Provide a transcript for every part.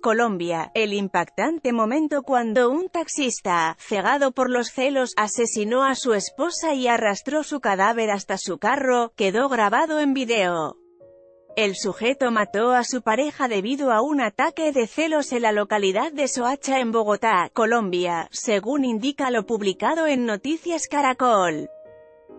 Colombia, el impactante momento cuando un taxista, cegado por los celos, asesinó a su esposa y arrastró su cadáver hasta su carro, quedó grabado en video. El sujeto mató a su pareja debido a un ataque de celos en la localidad de Soacha en Bogotá, Colombia, según indica lo publicado en Noticias Caracol.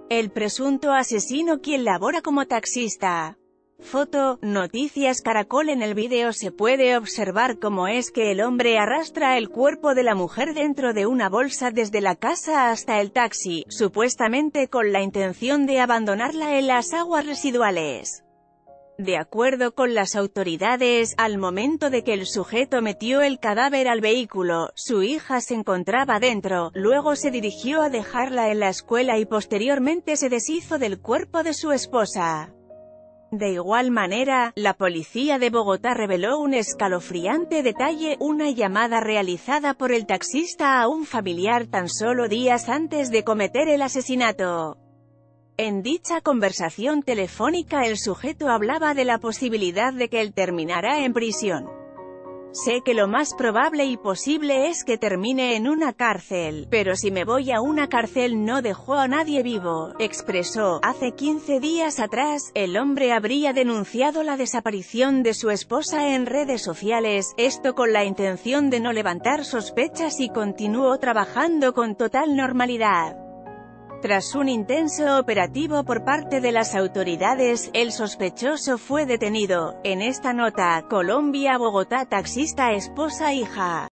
El presunto asesino, quien labora como taxista. Foto, Noticias Caracol. En el vídeo se puede observar cómo es que el hombre arrastra el cuerpo de la mujer dentro de una bolsa desde la casa hasta el taxi, supuestamente con la intención de abandonarla en las aguas residuales. De acuerdo con las autoridades, al momento de que el sujeto metió el cadáver al vehículo, su hija se encontraba dentro, luego se dirigió a dejarla en la escuela y posteriormente se deshizo del cuerpo de su esposa. De igual manera, la policía de Bogotá reveló un escalofriante detalle: una llamada realizada por el taxista a un familiar tan solo días antes de cometer el asesinato. En dicha conversación telefónica el sujeto hablaba de la posibilidad de que él terminará en prisión. Sé que lo más probable y posible es que termine en una cárcel, pero si me voy a una cárcel no dejo a nadie vivo, expresó. Hace 15 días atrás, el hombre habría denunciado la desaparición de su esposa en redes sociales, esto con la intención de no levantar sospechas, y continuó trabajando con total normalidad. Tras un intenso operativo por parte de las autoridades, el sospechoso fue detenido. En esta nota, Colombia, Bogotá, taxista, esposa, hija.